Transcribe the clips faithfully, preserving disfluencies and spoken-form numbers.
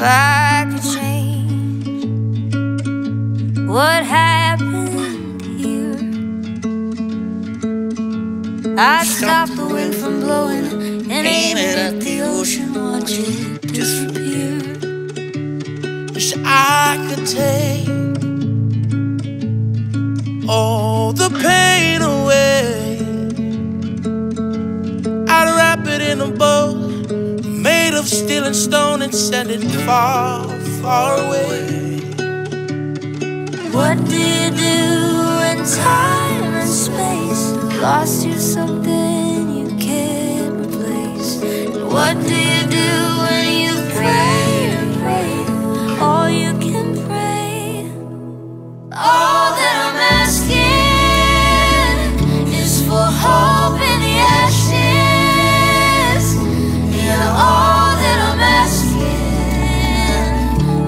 if I could change what happened here, I'd stop the wind from blowing and aim it at the ocean, watch it disappear. Wish I could take all the pain away. I'd wrap it in a bow made of steel and stone and send it far, far away. What do you do when time and space lost you something you can't replace? And what do you do when you pray and pray all you can pray? All that I'm asking is for hope in the ashes. All that I'm asking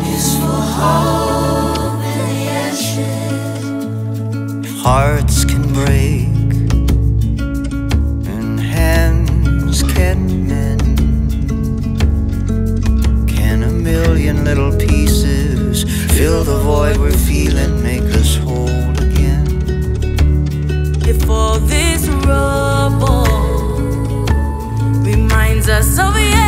is for hope in the ashes. If hearts can break and hands can mend, can a million little pieces fill the void we're feeling, make us whole again? If all this rubble reminds us of you,